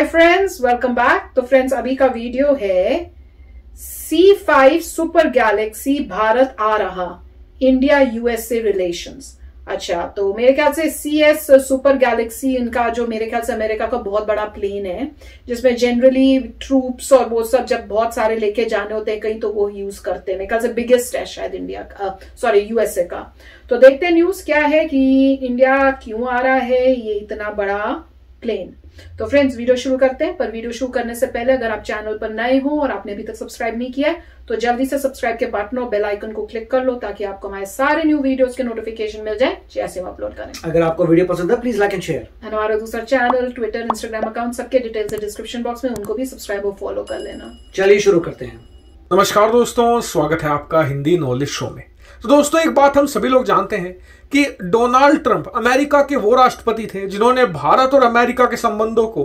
हाय friends, welcome back. तो friends, अभी का वीडियो है C-5 सुपर गैलेक्सी भारत आ रहा, इंडिया यूएसए रिलेशंस। अच्छा, तो मेरे ख्याल से CS सुपर गैलेक्सी, इनका जो मेरे ख्याल से अमेरिका का बहुत बड़ा प्लेन है, जिसमें जनरली ट्रूप्स और वो सब जब बहुत सारे लेके जाने होते हैं कहीं तो वो यूज करते हैं। मेरे ख्याल से बिगेस्ट है शायद इंडिया का, सॉरी यूएसए का। तो देखते हैं न्यूज क्या है कि इंडिया क्यों आ रहा है ये इतना बड़ा प्लेन। तो फ्रेंड्स, वीडियो शुरू करते हैं, पर वीडियो शुरू करने से पहले अगर आप चैनल पर नए हो और आपने अभी तक सब्सक्राइब नहीं किया है तो जल्दी से सब्सक्राइब के बटन और बेल आइकन को क्लिक कर लो ताकि आपको हमारे सारे न्यू वीडियोस के नोटिफिकेशन मिल जाए जैसे हम अपलोड करें। अगर आपको वीडियो पसंद है प्लीज लाइक एंड शेयर। हमारा दूसरा चैनल, ट्विटर, इंस्टाग्राम अकाउंट, सबके डिटेल्स डिस्क्रिप्शन बॉक्स में, उनको भी सब्सक्राइब और फॉलो कर लेना। चलिए शुरू करते हैं। नमस्कार दोस्तों, स्वागत है आपका हिंदी नॉलेज शो में। तो दोस्तों, एक बात हम सभी लोग जानते हैं कि डोनाल्ड ट्रंप अमेरिका के वो राष्ट्रपति थे जिन्होंने भारत और अमेरिका के संबंधों को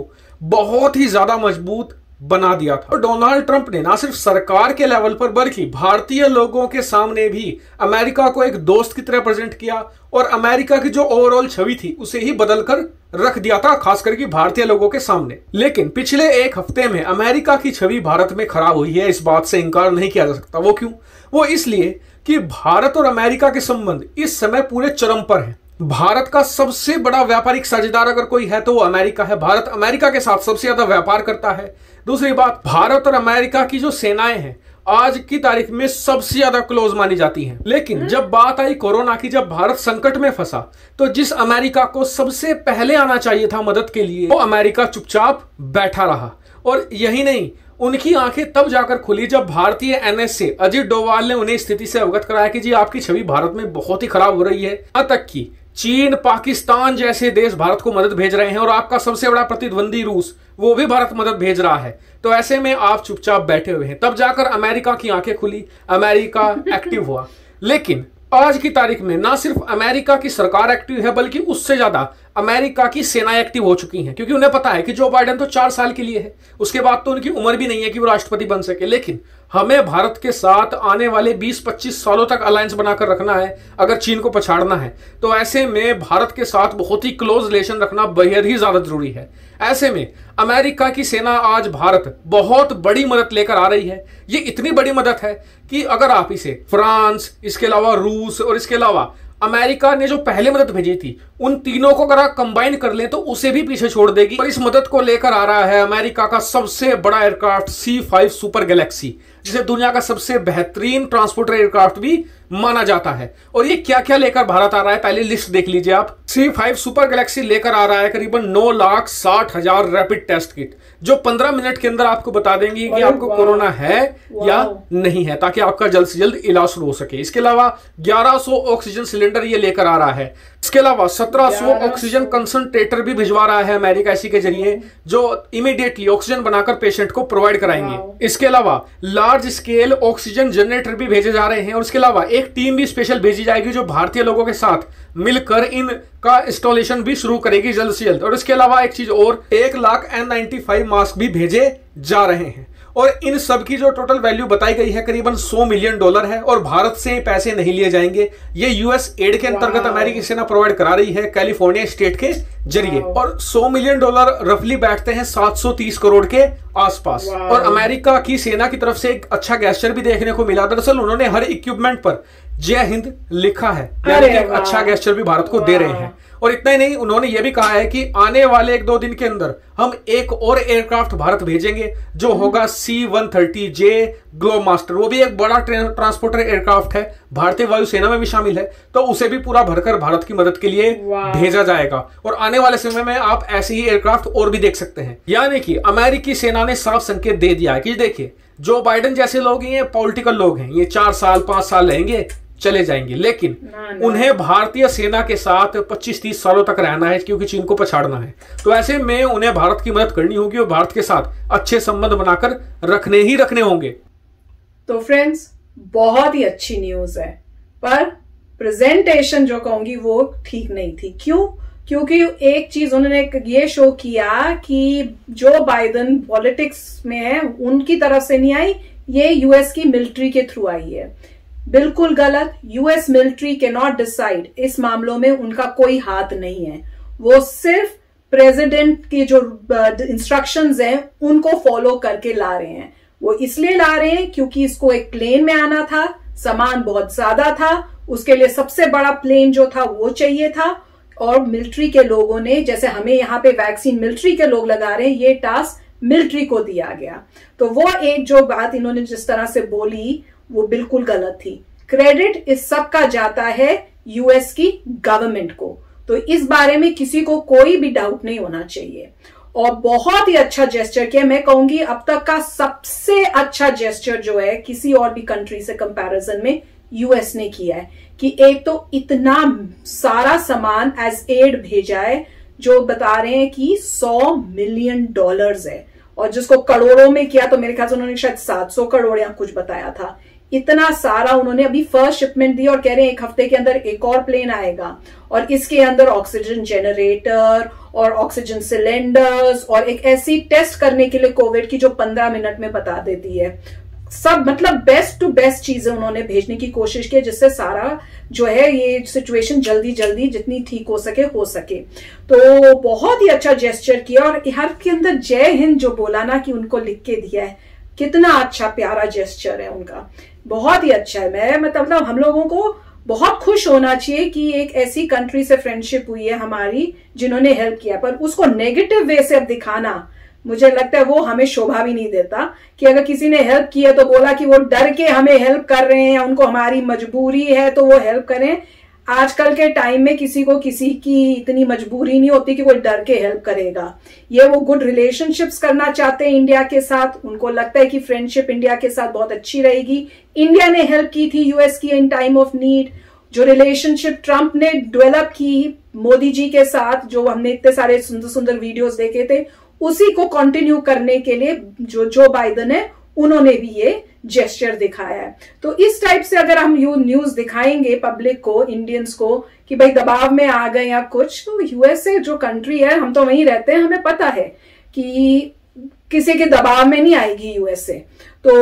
बहुत ही ज्यादा मजबूत बना दिया था। और डोनाल्ड ट्रंप ने ना सिर्फ सरकार के लेवल पर बल्कि भारतीय लोगों के सामने भी अमेरिका को एक दोस्त की तरह प्रेजेंट किया और अमेरिका की जो ओवरऑल छवि थी उसे ही बदलकर रख दिया था, खास करके भारतीय लोगों के सामने। लेकिन पिछले एक हफ्ते में अमेरिका की छवि भारत में खराब हुई है, इस बात से इंकार नहीं किया जा सकता। वो क्यों? वो इसलिए कि भारत और अमेरिका के संबंध इस समय पूरे चरम पर हैं। भारत का सबसे बड़ा व्यापारिक साझेदार अगर कोई है तो वो अमेरिका है। भारत अमेरिका के साथ सबसे ज्यादा व्यापार करता है। दूसरी बात, भारत और अमेरिका की जो सेनाएं हैं आज की तारीख में सबसे ज्यादा क्लोज मानी जाती हैं। लेकिन जब बात आई कोरोना की, जब भारत संकट में फंसा, तो जिस अमेरिका को सबसे पहले आना चाहिए था मदद के लिए वो अमेरिका चुपचाप बैठा रहा। और यही नहीं, उनकी आंखें तब जाकर खुली जब भारतीय NSA अजित डोवाल ने उन्हें स्थिति से अवगत कराया कि जी आपकी छवि भारत में बहुत ही खराब हो रही है, यहां तक कि चीन, पाकिस्तान जैसे देश भारत को मदद भेज रहे हैं और आपका सबसे बड़ा प्रतिद्वंदी रूस, वो भी भारत मदद भेज रहा है, तो ऐसे में आप चुपचाप बैठे हुए हैं। तब जाकर अमेरिका की आंखें खुली, अमेरिका एक्टिव हुआ। लेकिन आज की तारीख में ना सिर्फ अमेरिका की सरकार एक्टिव है बल्कि उससे ज्यादा अमेरिका की सेना एक्टिव हो चुकी है, क्योंकि उन्हें पता है कि जो बाइडेन तो 4 साल के लिए है, उसके बाद तो उनकी उम्र भी नहीं है कि वो राष्ट्रपति बन सके। लेकिन हमें भारत के साथ आने वाले 20-25 सालों तक अलायंस बनाकर रखना है अगर चीन को पछाड़ना है। तो ऐसे में भारत के साथ बहुत ही क्लोज रिलेशन रखना बेहद ही ज्यादा जरूरी है। ऐसे में अमेरिका की सेना आज भारत बहुत बड़ी मदद लेकर आ रही है। ये इतनी बड़ी मदद है कि अगर आप इसे फ्रांस, इसके अलावा रूस और इसके अलावा अमेरिका ने जो पहले मदद भेजी थी उन तीनों को अगर आप कंबाइन कर लें तो उसे भी पीछे छोड़ देगी। और इस मदद को लेकर आ रहा है अमेरिका का सबसे बड़ा एयरक्राफ्ट C-5 सुपर गैलेक्सी, जिसे दुनिया का सबसे बेहतरीन ट्रांसपोर्टर एयरक्राफ्ट भी माना जाता है। और ये क्या क्या लेकर भारत आ रहा है, पहले लिस्ट देख लीजिए आप। C-5 सुपर गैलेक्सी लेकर आ रहा है करीबन 9,60,000 रैपिड टेस्ट किट, जो 15 मिनट के अंदर आपको बता देंगी कि आपको कोरोना है या नहीं है, ताकि आपका जल्द से जल्द इलाज शुरू हो सके। इसके अलावा 1100 ऑक्सीजन सिलेंडर ये लेकर आ रहा है। इसके अलावा 1700 ऑक्सीजन कंसंट्रेटर भी भिजवा रहा है अमेरिका इसी के जरिए, जो इमीडिएटली ऑक्सीजन बनाकर पेशेंट को प्रोवाइड कराएंगे। इसके अलावा लार्ज स्केल ऑक्सीजन जनरेटर भी भेजे जा रहे हैं और इसके अलावा एक टीम भी स्पेशल भेजी जाएगी जो भारतीय लोगों के साथ मिलकर इनका इंस्टॉलेशन भी शुरू करेगी जल्द से जल्द। और इसके अलावा एक चीज और, 1 लाख N95 मास्क भी भेजे जा रहे हैं। और इन सब की जो टोटल वैल्यू बताई गई है करीबन $100 मिलियन है। और भारत से पैसे नहीं लिए जाएंगे, ये US एड के अंतर्गत अमेरिकी सेना प्रोवाइड करा रही है कैलिफोर्निया स्टेट के जरिए। और $100 मिलियन रफली बैठते हैं 730 करोड़ के आसपास। और अमेरिका की सेना की तरफ से एक अच्छा गेस्चर भी देखने को मिला। दरअसल उन्होंने हर इक्विपमेंट पर जय हिंद लिखा है, यानी कि एक अच्छा गेस्चर भी भारत को दे रहे हैं। और इतना ही नहीं, उन्होंने यह भी कहा है कि आने वाले 1-2 दिन के अंदर हम एक और एयरक्राफ्ट भारत भेजेंगे जो होगा C-130J ग्लोबमास्टर। वो भी एक बड़ा ट्रांसपोर्टर एयरक्राफ्ट है, भारतीय वायुसेना में भी शामिल है, तो उसे भी पूरा भरकर भारत की मदद के लिए भेजा जाएगा। और आने वाले समय में आप ऐसे ही एयरक्राफ्ट और भी देख सकते हैं। यानी कि अमेरिकी सेना ने साफ संकेत दे दिया है कि देखिए, जो बाइडेन जैसे लोग हैं ये पॉलिटिकल लोग हैं, ये 4-5 साल रहेंगे चले जाएंगे, लेकिन उन्हें भारतीय सेना के साथ 25-30 सालों तक रहना है क्योंकि चीन को पछाड़ना है। तो ऐसे में उन्हें भारत की मदद करनी होगी और भारत के साथ अच्छे संबंध बनाकर रखने ही रखने होंगे। तो फ्रेंड्स, बहुत ही अच्छी न्यूज है, पर प्रेजेंटेशन जो कहूंगी वो ठीक नहीं थी। क्यों? क्योंकि एक चीज उन्होंने ये शो किया कि जो बाइडेन पॉलिटिक्स में है उनकी तरफ से नहीं आई, ये US की मिलिट्री के थ्रू आई है। बिल्कुल गलत। US military can not decide, इस मामलों में उनका कोई हाथ नहीं है। वो सिर्फ प्रेसिडेंट के जो इंस्ट्रक्शंस हैं उनको फॉलो करके ला रहे हैं। वो इसलिए ला रहे हैं क्योंकि इसको एक प्लेन में आना था, सामान बहुत ज्यादा था, उसके लिए सबसे बड़ा प्लेन जो था वो चाहिए था, और मिलिट्री के लोगों ने, जैसे हमें यहाँ पे वैक्सीन मिलिट्री के लोग लगा रहे हैं, ये टास्क मिलिट्री को दिया गया। तो वो एक जो बात इन्होंने जिस तरह से बोली वो बिल्कुल गलत थी। क्रेडिट इस सब का जाता है यूएस की गवर्नमेंट को, तो इस बारे में किसी को कोई भी डाउट नहीं होना चाहिए। और बहुत ही अच्छा जेस्चर किया, मैं कहूंगी अब तक का सबसे अच्छा जेस्चर जो है किसी और भी कंट्री से कंपैरिजन में यूएस ने किया है, कि एक तो इतना सारा सामान एज एड भेजा है जो बता रहे हैं कि 100 मिलियन डॉलर्स है, और जिसको करोड़ों में किया तो मेरे ख्याल से उन्होंने शायद 700 करोड़ या कुछ बताया था। इतना सारा उन्होंने अभी फर्स्ट शिपमेंट दी और कह रहे हैं एक हफ्ते के अंदर एक और प्लेन आएगा, और इसके अंदर ऑक्सीजन जनरेटर और ऑक्सीजन सिलेंडर्स और एक ऐसी टेस्ट करने के लिए कोविड की जो 15 मिनट में बता देती है, सब मतलब बेस्ट टू बेस्ट चीजें उन्होंने भेजने की कोशिश की, जिससे सारा जो है ये सिचुएशन जल्दी जल्दी जितनी ठीक हो सके। तो बहुत ही अच्छा जेस्चर किया, और हर के अंदर जय हिंद जो बोला ना कि उनको लिख के दिया है, कितना अच्छा प्यारा जेस्चर है उनका, बहुत ही अच्छा है। मैं मतलब हम लोगों को बहुत खुश होना चाहिए कि एक ऐसी कंट्री से फ्रेंडशिप हुई है हमारी जिन्होंने हेल्प किया, पर उसको नेगेटिव वे से अब दिखाना मुझे लगता है वो हमें शोभा भी नहीं देता, कि अगर किसी ने हेल्प की है तो बोला कि वो डर के हमें हेल्प कर रहे हैं या उनको हमारी मजबूरी है तो वो हेल्प करें। आजकल के टाइम में किसी को किसी की इतनी मजबूरी नहीं होती कि कोई डर के हेल्प करेगा। ये वो गुड रिलेशनशिप्स करना चाहते हैं इंडिया के साथ, उनको लगता है कि फ्रेंडशिप इंडिया के साथ बहुत अच्छी रहेगी, इंडिया ने हेल्प की थी यूएस की इन टाइम ऑफ नीड। जो रिलेशनशिप ट्रंप ने डेवलप की मोदी जी के साथ, जो हमने इतने सारे सुंदर सुंदर वीडियोस देखे थे, उसी को कंटिन्यू करने के लिए जो जो बाइडेन है उन्होंने भी ये जेस्चर दिखाया है। तो इस टाइप से अगर हम न्यूज दिखाएंगे पब्लिक को, इंडियंस को, कि भाई दबाव में आ गए या कुछ, तो यूएसए जो कंट्री है, हम तो वहीं रहते हैं, हमें पता है कि किसी के दबाव में नहीं आएगी यूएसए। तो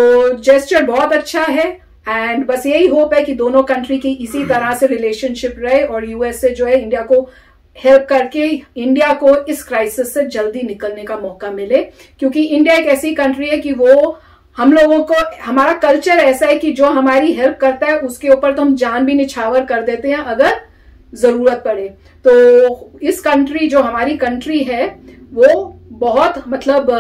जेस्चर बहुत अच्छा है, एंड बस यही होप है कि दोनों कंट्री की इसी तरह से रिलेशनशिप रहे, और यूएसए जो है इंडिया को हेल्प करके इंडिया को इस क्राइसिस से जल्दी निकलने का मौका मिले, क्योंकि इंडिया एक ऐसी कंट्री है कि वो हम लोगों को, हमारा कल्चर ऐसा है कि जो हमारी हेल्प करता है उसके ऊपर तो हम जान भी निछावर कर देते हैं अगर जरूरत पड़े। तो इस कंट्री जो हमारी कंट्री है वो बहुत मतलब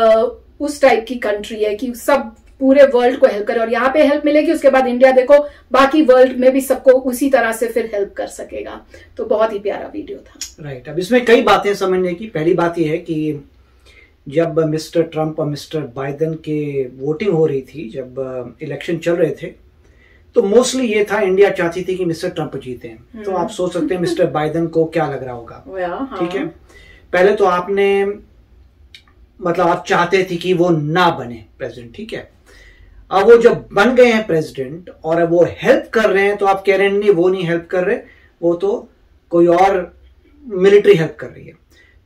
उस टाइप की कंट्री है कि सब पूरे वर्ल्ड को हेल्प करे, और यहाँ पे हेल्प मिलेगी, उसके बाद इंडिया देखो बाकी वर्ल्ड में भी सबको उसी तरह से फिर हेल्प कर सकेगा। तो बहुत ही प्यारा वीडियो था। राइट, अब इसमें कई बातें समझने की। पहली बात यह है कि जब मिस्टर ट्रंप और मिस्टर बाइडेन के वोटिंग हो रही थी, जब इलेक्शन चल रहे थे, तो मोस्टली ये था इंडिया चाहती थी कि मिस्टर ट्रंप जीते। तो आप सोच सकते हैं मिस्टर बाइडेन को क्या लग रहा होगा। ठीक है, पहले तो आपने मतलब आप चाहते थे कि वो ना बने प्रेसिडेंट, ठीक है, अब वो जब बन गए हैं प्रेसिडेंट और अब वो हेल्प कर रहे हैं, तो आप कह रहे हैं नहीं वो नहीं हेल्प कर रहे, वो तो कोई और मिलिट्री हेल्प कर रही है।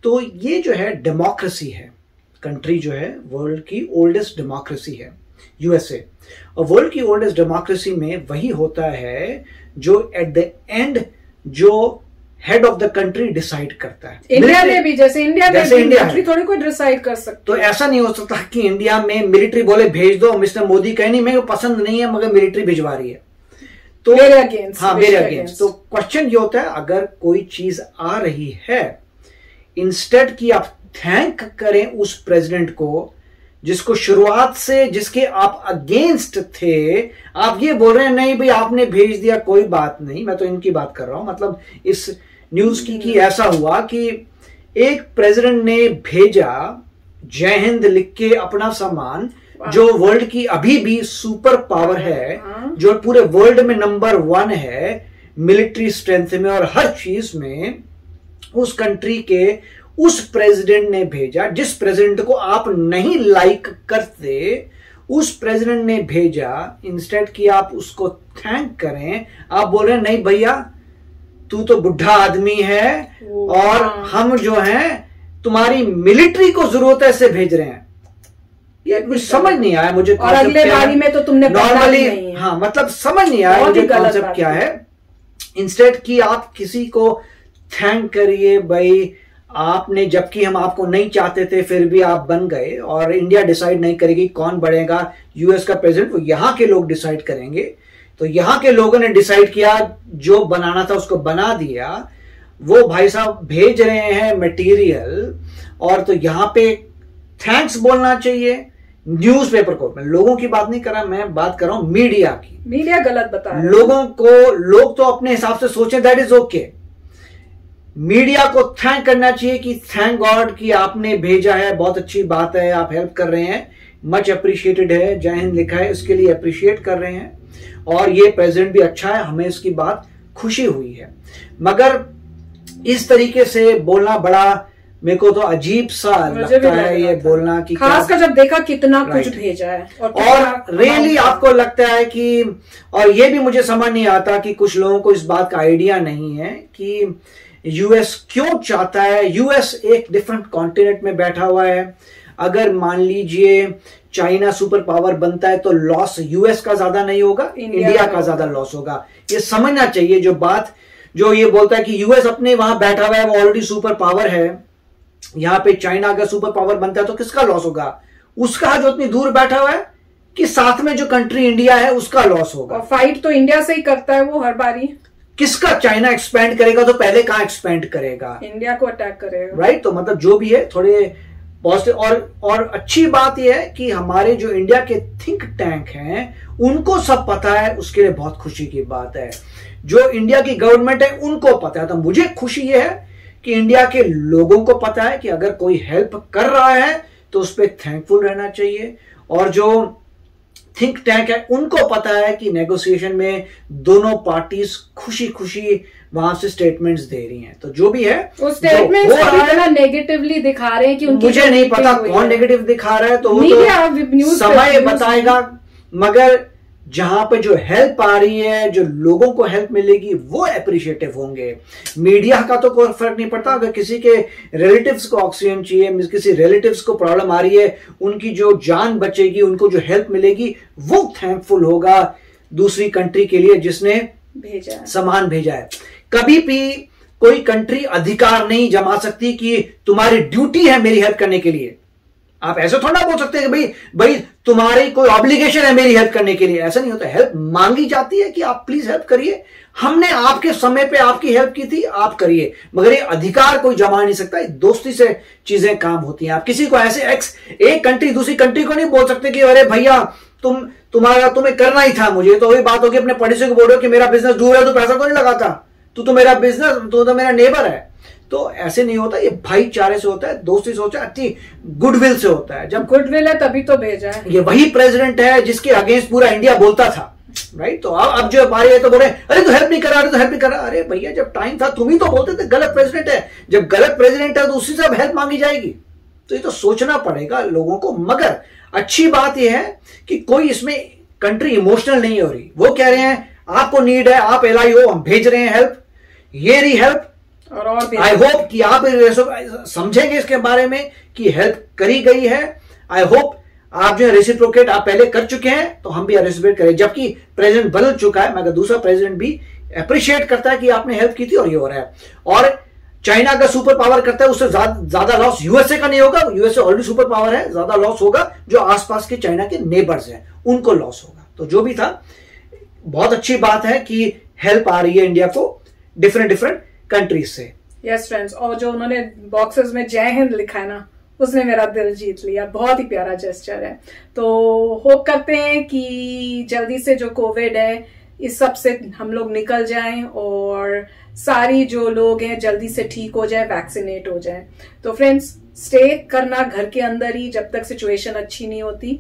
तो ये जो है डेमोक्रेसी है, कंट्री जो है वर्ल्ड की ओल्डेस्ट डेमोक्रेसी है यूएसए, और वर्ल्ड की ओल्डेस्ट डेमोक्रेसी में वही होता है जो एट द एंड जो head of the country decide करता है। इंडिया में भी जैसे इंडिया कंट्री थोड़ी कोई डिसाइड कर सकता, तो ऐसा नहीं हो सकता कि इंडिया में मिलिट्री बोले भेज दो, मिस्टर मोदी कहे नहीं मेरे को पसंद नहीं है मगर मिलिट्री भिजवा रही है, तो मेरे अगेंस्ट, हाँ मेरे अगेंस्ट। तो क्वेश्चन ये होता है अगर कोई चीज आ रही है, इंस्टेड की आप थैंक करें उस प्रेसिडेंट को जिसको शुरुआत से, जिसके आप अगेंस्ट थे, आप ये बोल रहे हैं नहीं भाई आपने भेज दिया कोई बात नहीं। मैं तो इनकी बात कर रहा हूं, मतलब इस न्यूज की कि ऐसा हुआ कि एक प्रेसिडेंट ने भेजा जय हिंद लिख के अपना सामान, जो वर्ल्ड की अभी भी सुपर पावर है, जो पूरे वर्ल्ड में नंबर 1 है मिलिट्री स्ट्रेंथ में और हर चीज में, उस कंट्री के उस प्रेसिडेंट ने भेजा जिस प्रेसिडेंट को आप नहीं लाइक करते, उस प्रेसिडेंट ने भेजा, इंस्टेड कि आप उसको थैंक करें, आप बोल रहे हैं नहीं भैया तू तो बुढ़ा आदमी है और हम जो हैं तुम्हारी मिलिट्री को जरूरत है ऐसे भेज रहे हैं। ये कुछ समझ नहीं आया मुझे, और अगले बारी में तो तुमने नॉर्मली, हाँ मतलब समझ नहीं आया मुझे कॉन्सेप्ट क्या है। इंस्टेड कि आप किसी को थैंक करिए, भाई आपने, जबकि हम आपको नहीं चाहते थे फिर भी आप बन गए। और इंडिया डिसाइड नहीं करेगी कौन बढ़ेगा यूएस का प्रेसिडेंट, वो यहाँ के लोग डिसाइड करेंगे। तो यहाँ के लोगों ने डिसाइड किया, जो बनाना था उसको बना दिया। वो भाई साहब भेज रहे हैं मटेरियल, और तो यहाँ पे थैंक्स बोलना चाहिए न्यूज़पेपर को। मैं लोगों की बात नहीं कर रहा, मैं बात कर रहा हूँ मीडिया की। मीडिया गलत बता रहा है लोगों को, लोग तो अपने हिसाब से सोचे, दैट इज ओके। मीडिया को थैंक करना चाहिए कि थैंक गॉड कि आपने भेजा है, बहुत अच्छी बात है, आप हेल्प कर रहे हैं, मच अप्रिशिएटेड है, जय हिंद लिखा है, इसके लिए अप्रिशिएट कर रहे हैं। और ये प्रेसिडेंट भी अच्छा है, हमें इसकी बात खुशी हुई है। मगर इस तरीके से बोलना बड़ा, मेरे को तो अजीब सा लगता है ये बोलना कि खास कर जब देखा कितना कुछ भेजा है। और रियली आपको लगता है कि, और ये भी मुझे समझ नहीं आता कि कुछ लोगों को इस बात का आइडिया नहीं है कि यूएस क्यों चाहता है। यूएस एक डिफरेंट कॉन्टिनेंट में बैठा हुआ है। अगर मान लीजिए चाइना सुपर पावर बनता है तो लॉस यूएस का ज्यादा नहीं होगा, इंडिया का ज्यादा लॉस होगा। ये समझना चाहिए। जो ये बोलता है कि यूएस अपने वहां बैठा हुआ है, वो ऑलरेडी सुपर पावर है, यहां पे चाइना अगर सुपर पावर बनता है तो किसका लॉस होगा? उसका, जो इतनी दूर बैठा हुआ है, कि साथ में जो कंट्री इंडिया है उसका लॉस होगा। और फाइट तो इंडिया से ही करता है वो हर बारी। किसका? चाइना एक्सपेंड करेगा तो पहले कहां एक्सपेंड करेगा? इंडिया को अटैक करेगा, राइट। तो मतलब जो भी है थोड़े पॉजिटिव। और अच्छी बात यह है कि हमारे जो इंडिया के थिंक टैंक हैं उनको सब पता है, उसके लिए बहुत खुशी की बात है। जो इंडिया की गवर्नमेंट है उनको पता है, तो मुझे खुशी यह है कि इंडिया के लोगों को पता है कि अगर कोई हेल्प कर रहा है तो उस पर थैंकफुल रहना चाहिए। और जो थिंक टैंक है उनको पता है कि नेगोशिएशन में दोनों पार्टीज खुशी खुशी वहां से स्टेटमेंट्स दे रही हैं। तो जो भी है वो स्टेटमेंट्स नेगेटिवली दिखा रहे हैं कि उनकी, मुझे नहीं पता कौन नेगेटिव दिखा रहा है, तो वो समय बताएगा। मगर जहां पे जो हेल्प आ रही है, जो लोगों को हेल्प मिलेगी, वो अप्रिशिएटिव होंगे। मीडिया का तो कोई फर्क नहीं पड़ता। अगर किसी के रिलेटिव्स को ऑक्सीजन चाहिए, किसी रिलेटिव्स को प्रॉब्लम आ रही है, उनकी जो जान बचेगी, उनको जो हेल्प मिलेगी, वो थैंकफुल होगा दूसरी कंट्री के लिए जिसने भेजा, सामान भेजा है। कभी भी कोई कंट्री अधिकार नहीं जमा सकती कि तुम्हारी ड्यूटी है मेरी हेल्प करने के लिए। आप ऐसे थोड़ा बोल सकते हैं कि भाई तुम्हारी कोई ऑब्लिगेशन है मेरी हेल्प करने के लिए, ऐसा नहीं होता। हेल्प मांगी जाती है कि आप प्लीज हेल्प करिए, हमने आपके समय पे आपकी हेल्प की थी, आप करिए। मगर ये अधिकार कोई जमा नहीं सकता, दोस्ती से चीजें काम होती हैं। आप किसी को ऐसे एक कंट्री दूसरी कंट्री को नहीं बोल सकते कि अरे भैया तुम्हें करना ही था मुझे, तो वही बात होगी। अपने पड़ोसी को बोलो कि मेरा बिजनेस दूर है तो पैसा क्यों नहीं लगाता, तू तो मेरा बिजनेस, तू तो मेरा नेबर है। तो ऐसे नहीं होता, ये भाईचारे से होता है, दोस्ती से होता है, अच्छी गुडविल से होता है। जब गुडविल है तभी तो भेजा है। ये वही प्रेसिडेंट है जिसके अगेंस्ट पूरा इंडिया बोलता था, राइट। तो अब जो आ रही है तो बोले अरे तो हेल्प नहीं करा, अरे तो हेल्प नहीं करा। अरे भैया जब टाइम था तुम ही तो बोलते थे गलत प्रेसिडेंट है। जब गलत प्रेसिडेंट है तो उसी से अब हेल्प मांगी जाएगी। तो ये तो सोचना पड़ेगा लोगों को। मगर अच्छी बात यह है कि कोई इसमें कंट्री इमोशनल नहीं हो रही। वो कह रहे हैं आपको नीड है, आप एलआई हो, हम भेज रहे हैं हेल्प, ये रही हेल्प। और आई होप कि आप समझेंगे इसके बारे में कि हेल्प करी गई है। आई होप आप जो रेसिप्रोकेट आप पहले कर चुके हैं तो हम भी रेसिप्रोकेट करें। जबकि प्रेसिडेंट बदल चुका है, मगर दूसरा प्रेसिडेंट भी अप्रिशिएट करता है कि आपने हेल्प की थी और ये हो रहा है। और चाइना का सुपर पावर करता है, उससे ज्यादा लॉस यूएसए का नहीं होगा। यूएसए ऑलरेडी सुपर पावर है, ज्यादा लॉस होगा जो आसपास के चाइना के नेबर्स हैं उनको लॉस होगा। तो जो भी था बहुत अच्छी बात है कि हेल्प आ रही है इंडिया को डिफरेंट कंट्री से। यस फ्रेंड्स, और जो उन्होंने बॉक्सेस में जय हिंद लिखा है ना, उसने मेरा दिल जीत लिया। बहुत ही प्यारा जेस्चर है। तो होप करते हैं कि जल्दी से जो कोविड है इस सब से हम लोग निकल जाएं और सारी जो लोग हैं जल्दी से ठीक हो जाए, वैक्सीनेट हो जाए। तो फ्रेंड्स, स्टे करना घर के अंदर ही जब तक सिचुएशन अच्छी नहीं होती।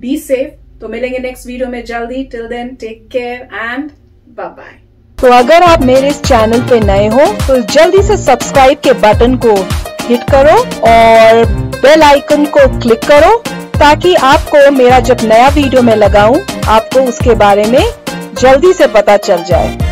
Be safe. तो मिलेंगे नेक्स्ट वीडियो में जल्दी। Till then take care and bye bye. तो अगर आप मेरे इस चैनल पे नए हो तो जल्दी से सब्सक्राइब के बटन को हिट करो और बेल आइकन को क्लिक करो, ताकि आपको मेरा जब नया वीडियो मैं लगाऊं आपको उसके बारे में जल्दी से पता चल जाए।